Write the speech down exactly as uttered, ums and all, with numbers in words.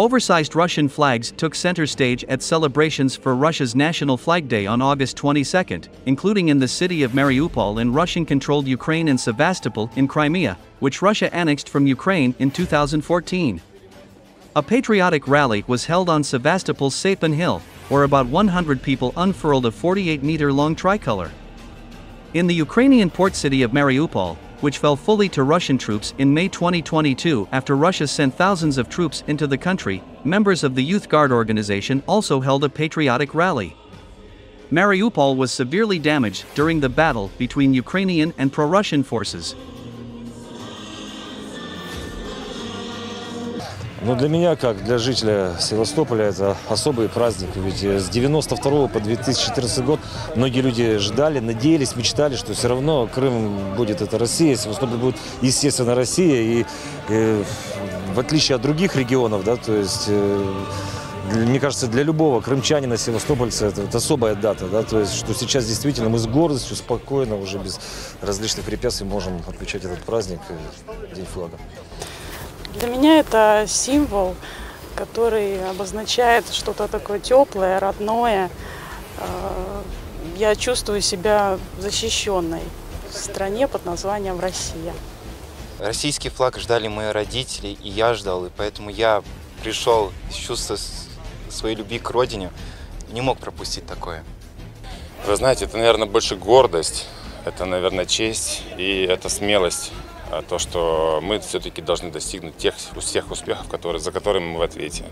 Oversized Russian flags took center stage at celebrations for Russia's National Flag Day on August twenty-second, including in the city of Mariupol in Russian-controlled Ukraine and Sevastopol in Crimea, which Russia annexed from Ukraine in two thousand fourteen. A patriotic rally was held on Sevastopol's Sapin Hill, where about one hundred people unfurled a forty-eight-meter-long tricolor. In the Ukrainian port city of Mariupol, which fell fully to Russian troops in May twenty twenty-two after Russia sent thousands of troops into the country, members of the Youth Guard organization also held a patriotic rally. Mariupol was severely damaged during the battle between Ukrainian and pro-Russian forces. Но для меня, как для жителя Севастополя, это особый праздник. Ведь с девяносто второго по две тысячи четырнадцатый год многие люди ждали, надеялись, мечтали, что все равно Крым будет это Россия, Севастополь будет, естественно, Россия. И, и в отличие от других регионов, да, то есть, мне кажется, для любого крымчанина, севастопольца это, это особая дата, да, то есть, что сейчас действительно мы с гордостью, спокойно, уже без различных препятствий можем отмечать этот праздник, День флага. Для меня это символ, который обозначает что-то такое теплое, родное. Я чувствую себя защищенной в стране под названием Россия. Российский флаг ждали мои родители, и я ждал, и поэтому я пришел с чувства своей любви к родине, не мог пропустить такое. Вы знаете, это, наверное, больше гордость, это, наверное, честь и это смелость. То, что мы все-таки должны достигнуть тех всех успехов, которые, за которыми мы в ответе.